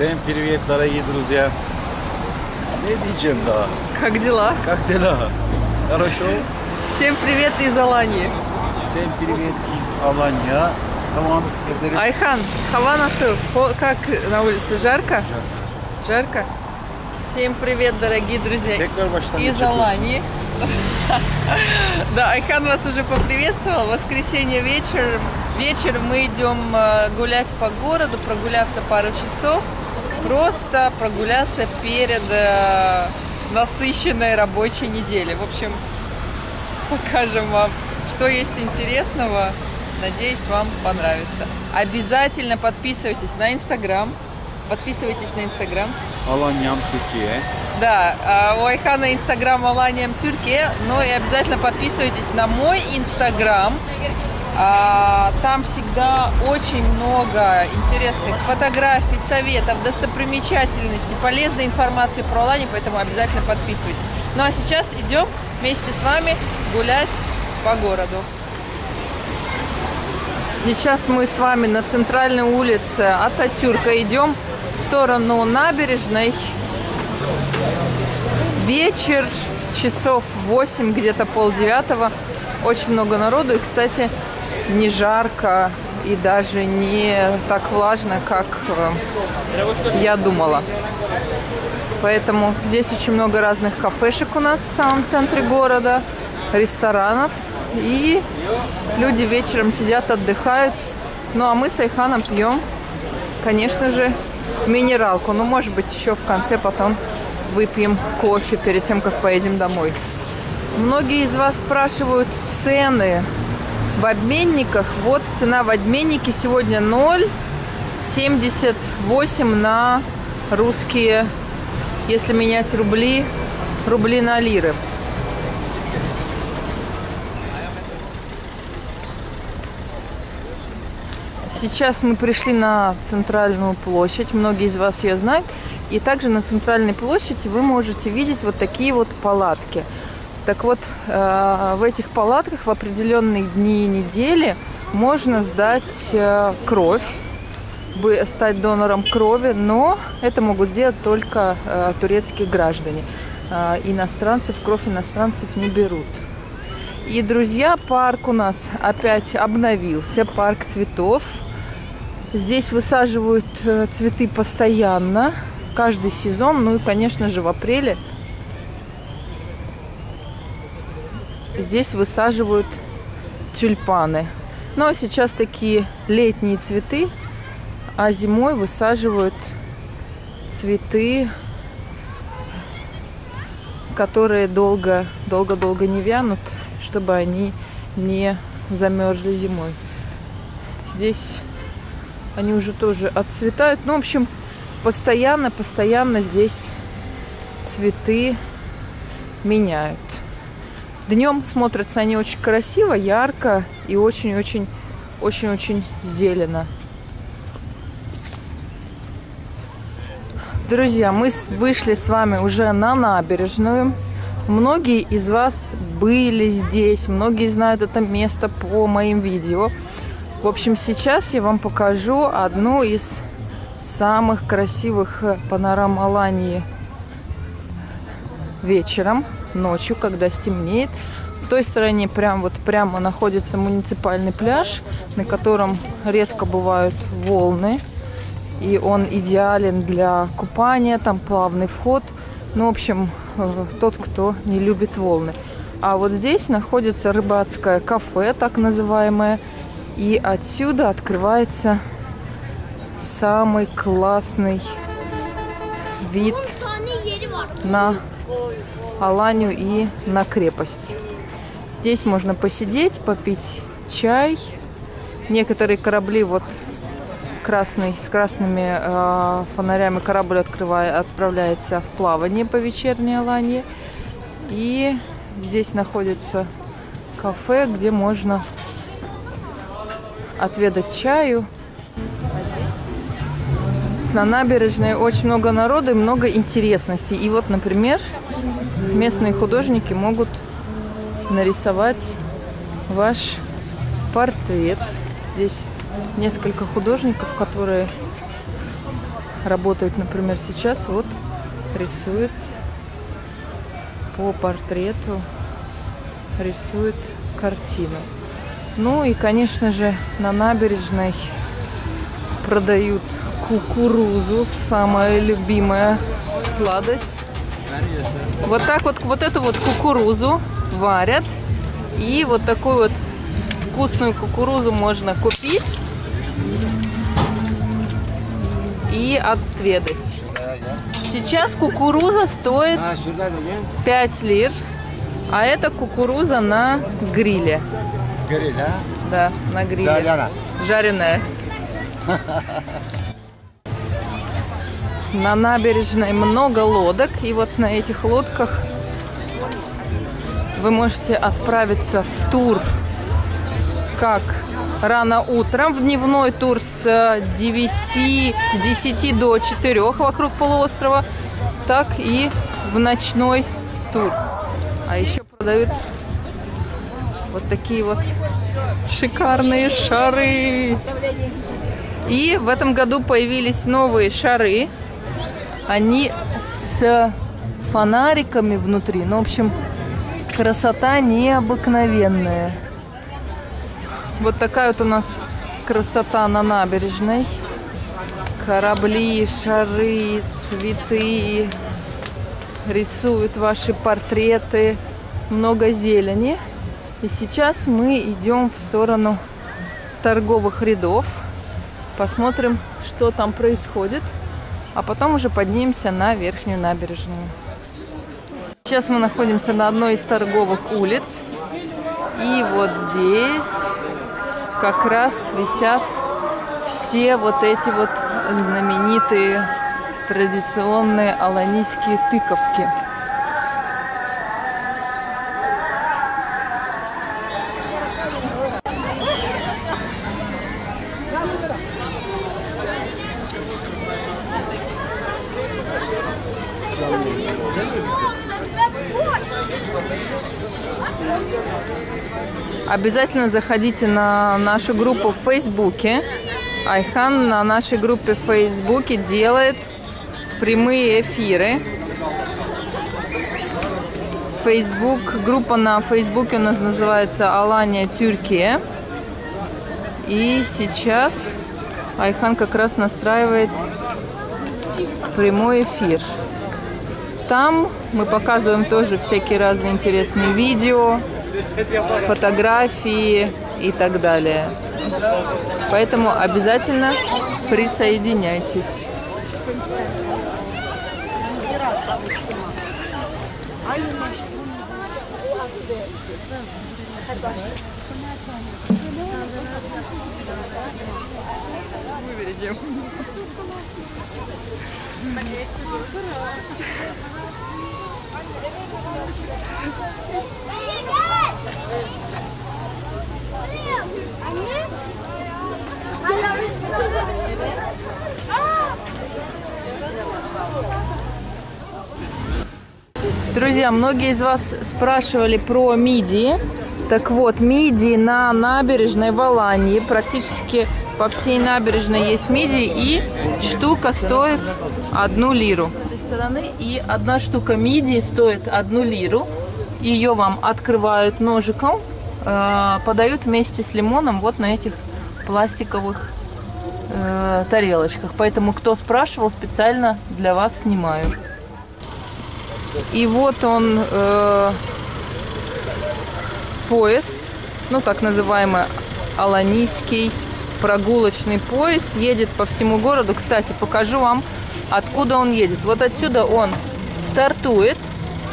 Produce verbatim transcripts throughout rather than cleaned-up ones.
Всем привет, дорогие друзья. Не дичим, да. Как дела? Как дела? Хорошо? Всем привет из Алании. Всем привет из Аланья. Айхан, хаванасы, как на улице? Жарко? Жарко. Всем привет, дорогие друзья из Алании. Да, Айхан вас уже поприветствовал. В воскресенье вечер, вечер мы идем гулять по городу, прогуляться пару часов, просто прогуляться перед насыщенной рабочей неделей. В общем, покажем вам, что есть интересного. Надеюсь, вам понравится. Обязательно подписывайтесь на Инстаграм. Подписывайтесь на Инстаграм. Alanya Türkiye. Да, у Айхана Инстаграм Alanya Türkiye. Но и обязательно подписывайтесь на мой Инстаграм. Там всегда очень много интересных фотографий, советов, достопримечательностей, полезной информации про Аланию, поэтому обязательно подписывайтесь. Ну а сейчас идем вместе с вами гулять по городу. Сейчас мы с вами на центральной улице Ататюрка идем в сторону набережной. Вечер, часов восемь, где-то полдевятого. Очень много народу. И, кстати, не жарко и даже не так влажно, как я думала. Поэтому здесь очень много разных кафешек у нас в самом центре города, ресторанов. И люди вечером сидят, отдыхают. Ну, а мы с Айханом пьем, конечно же, минералку. Ну, может быть, еще в конце потом выпьем кофе перед тем, как поедем домой. Многие из вас спрашивают цены в обменниках. Вот цена в обменнике сегодня ноль семьдесят восемь на русские, если менять рубли, рубли на лиры. Сейчас мы пришли на центральную площадь, многие из вас ее знают. И также на центральной площади вы можете видеть вот такие вот палатки. Так вот, в этих палатках в определенные дни и недели можно сдать кровь, стать донором крови, но это могут делать только турецкие граждане. Иностранцев, кровь иностранцев не берут. И, друзья, парк у нас опять обновился, парк цветов. Здесь высаживают цветы постоянно, каждый сезон, ну и, конечно же, в апреле. Здесь высаживают тюльпаны. Но сейчас такие летние цветы, а зимой высаживают цветы, которые долго-долго-долго не вянут, чтобы они не замерзли зимой. Здесь они уже тоже отцветают. Ну, в общем, постоянно-постоянно здесь цветы меняют. Днем смотрятся они очень красиво, ярко и очень-очень-очень-очень зелено. Друзья, мы вышли с вами уже на набережную. Многие из вас были здесь, многие знают это место по моим видео. В общем, сейчас я вам покажу одну из самых красивых панорам Алании вечером, ночью, когда стемнеет. В той стороне прям вот прямо находится муниципальный пляж, на котором редко бывают волны. И он идеален для купания, там плавный вход. Ну, в общем, тот, кто не любит волны. А вот здесь находится рыбацкое кафе, так называемое. И отсюда открывается самый классный вид на Аланию и на крепость. Здесь можно посидеть, попить чай. Некоторые корабли вот красный, с красными э, фонарями корабль открывает, отправляется в плавание по вечерней Алании. И здесь находится кафе, где можно отведать чаю. На набережной очень много народа и много интересностей. И вот, например, местные художники могут нарисовать ваш портрет. Здесь несколько художников, которые работают, например, сейчас вот рисует по портрету, рисует картину. Ну и, конечно же, на набережной продают кукурузу, самая любимая сладость. Вот так вот, вот эту вот кукурузу варят. И вот такую вот вкусную кукурузу можно купить и отведать. Сейчас кукуруза стоит пять лир, а это кукуруза на гриле. Да, на гриле. Жареная. На набережной много лодок, и вот на этих лодках вы можете отправиться в тур, как рано утром, в дневной тур с девяти, с десяти до четырёх вокруг полуострова, так и в ночной тур. А еще продают вот такие вот шикарные шары. И в этом году появились новые шары. Они с фонариками внутри. Ну, в общем, красота необыкновенная. Вот такая вот у нас красота на набережной. Корабли, шары, цветы. Рисуют ваши портреты. Много зелени. И сейчас мы идем в сторону торговых рядов. Посмотрим, что там происходит. А потом уже поднимемся на верхнюю набережную. Сейчас мы находимся на одной из торговых улиц. И вот здесь как раз висят все вот эти вот знаменитые традиционные аланийские тыковки. Обязательно заходите на нашу группу в Фейсбуке. Айхан на нашей группе в Фейсбуке делает прямые эфиры. Фейсбук, группа на Фейсбуке у нас называется Alanya Türkiye. И сейчас Айхан как раз настраивает прямой эфир. Там мы показываем тоже всякие разные интересные видео, фотографии и так далее. Поэтому обязательно присоединяйтесь. Друзья, многие из вас спрашивали про мидии. Так вот, мидии на набережной в Алании, практически по всей набережной есть мидии, и штука стоит одну лиру. С этой стороны и одна штука мидии стоит одну лиру. Ее вам открывают ножиком, э, подают вместе с лимоном вот на этих пластиковых э, тарелочках. Поэтому, кто спрашивал, специально для вас снимаю. И вот он, э, поезд, ну так называемый аланийский прогулочный поезд, едет по всему городу. Кстати, покажу вам, откуда он едет. Вот отсюда он стартует,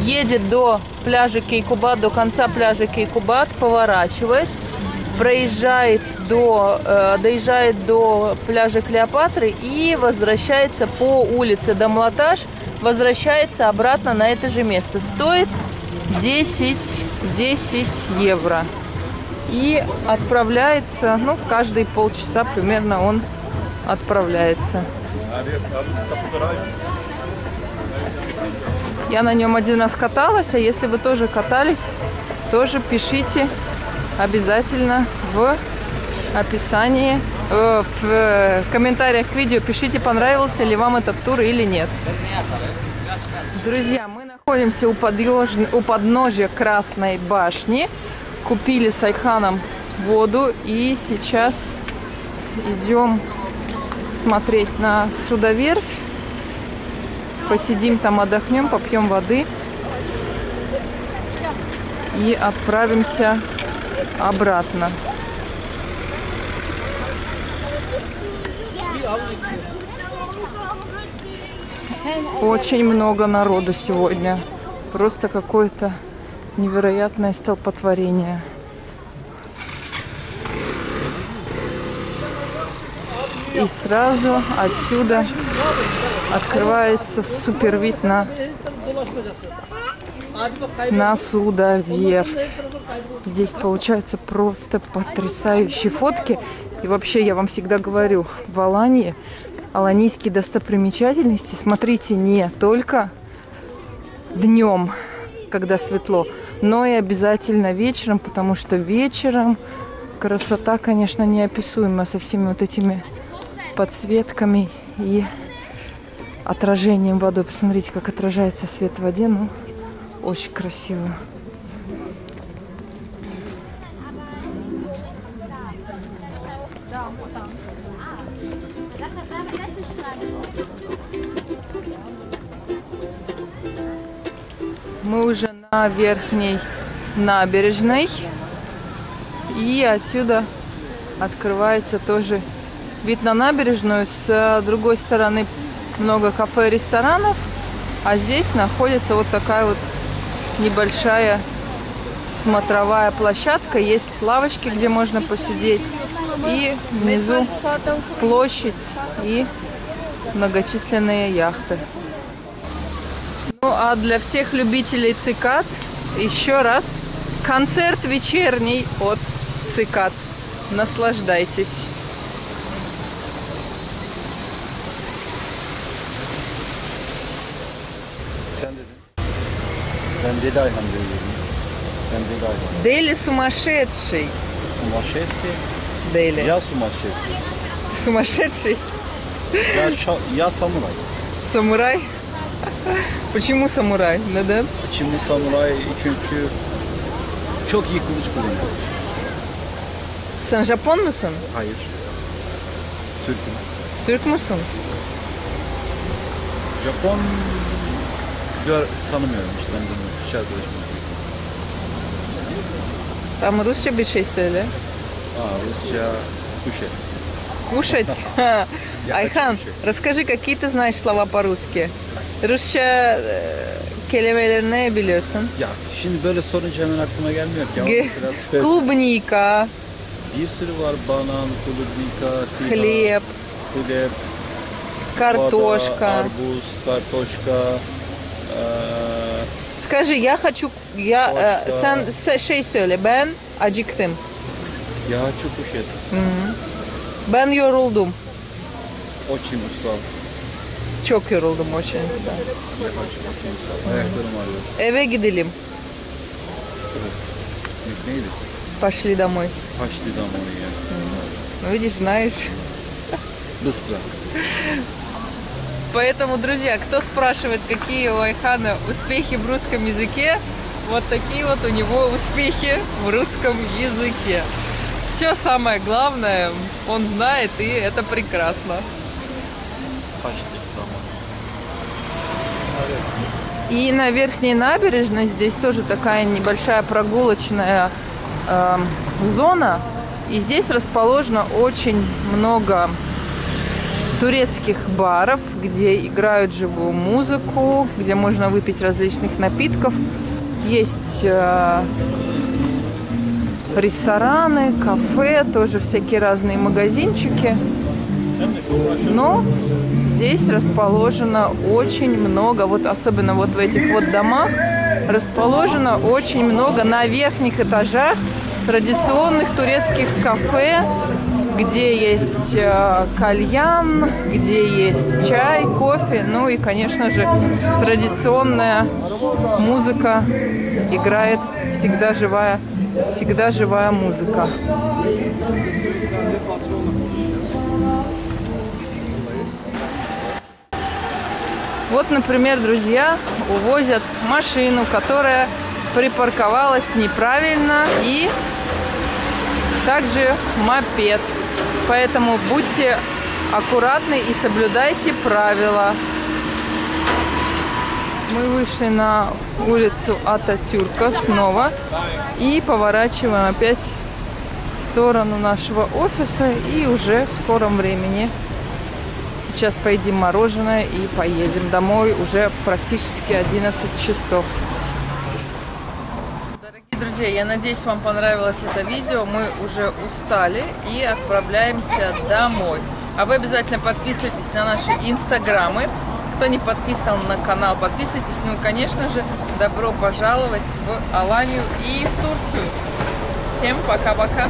едет до пляжа Кейкубат, до конца пляжа Кейкубат, поворачивает, проезжает до, э, доезжает до пляжа Клеопатры и возвращается по улице Дамлаташ, возвращается обратно на это же место. Стоит десять евро. И отправляется, ну, каждые полчаса примерно он отправляется. Я на нем один раз каталась, а если вы тоже катались, тоже пишите обязательно в описании. В комментариях к видео пишите, понравился ли вам этот тур или нет. Друзья, мы находимся у, подъеж... у подножия Красной Башни. Купили с Айханом воду и сейчас идем смотреть на судоверфь. Посидим там, отдохнем, попьем воды и отправимся обратно. Очень много народу сегодня. Просто какое-то невероятное столпотворение. И сразу отсюда открывается супер вид на, на судоверфь. Здесь получаются просто потрясающие фотки. И вообще, я вам всегда говорю, в Алании аланийские достопримечательности смотрите не только днем, когда светло, но и обязательно вечером, потому что вечером красота, конечно, неописуема со всеми вот этими подсветками и отражением водой. Посмотрите, как отражается свет в воде. Ну, очень красиво. Мы уже на верхней набережной, и отсюда открывается тоже вид на набережную. С другой стороны много кафе и ресторанов, а здесь находится вот такая вот небольшая смотровая площадка. Есть лавочки, где можно посидеть, и внизу площадь и многочисленные яхты. Ну а для всех любителей цикад еще раз концерт вечерний от цикад. Наслаждайтесь. Дели сумасшедший. Сумасшедший? Дели. Я сумасшедший. Сумасшедший? Я, шо, я самурай. Самурай? Почему самурай? Neden? Почему самурай? Çünkü çok yıkılmış bulundu. Sen Japon musun? Hayır. Türk'üm. Türk musun? Japon tanımıyorum işte. Ben de dışarıda. Там русский бы чистили. А, русский кушать. Кушать? Айхан, расскажи, какие ты знаешь слова по-русски? Rusça kelimeleri ne biliyorsun? Ya şimdi böyle sorunca hemen aklıma gelmiyor ki. Клубника. Bir sürü var. Banan, klubnika, хлеб, хлеб, картошка, арбуз, картошка. Скажи, я хочу, я сам şey söyle, ben acıktım. Я хочу кушать. Ben yoruldum. Очень устал. Çok yoruldum, очень устал. Ayaklarım ağrıyor. Eve gidelim. Пошли домой. Пошли домой. Ну видишь, знаешь. Быстро. Поэтому, друзья, кто спрашивает, какие у Айхана успехи в русском языке, вот такие вот у него успехи в русском языке. Все самое главное он знает, и это прекрасно. И на верхней набережной здесь тоже такая небольшая прогулочная э, зона. И здесь расположено очень много турецких баров, где играют живую музыку, где можно выпить различных напитков. Есть э, рестораны, кафе, тоже всякие разные магазинчики. Но здесь расположено очень много, вот особенно вот в этих вот домах, расположено очень много на верхних этажах традиционных турецких кафе, где есть кальян, где есть чай, кофе, ну и, конечно же, традиционная музыка играет, всегда живая Всегда живая музыка. Вот, например, друзья, увозят машину, которая припарковалась неправильно, и также мопед. Поэтому будьте аккуратны и соблюдайте правила. Мы вышли на улицу Ататюрка снова и поворачиваем опять в сторону нашего офиса, и уже в скором времени сейчас поедим мороженое и поедем домой, уже практически одиннадцать часов. Дорогие друзья, я надеюсь, вам понравилось это видео. Мы уже устали и отправляемся домой. А вы обязательно подписывайтесь на наши инстаграмы. Кто не подписан на канал, подписывайтесь. Ну и, конечно же, добро пожаловать в Аланию и в Турцию. Всем пока-пока!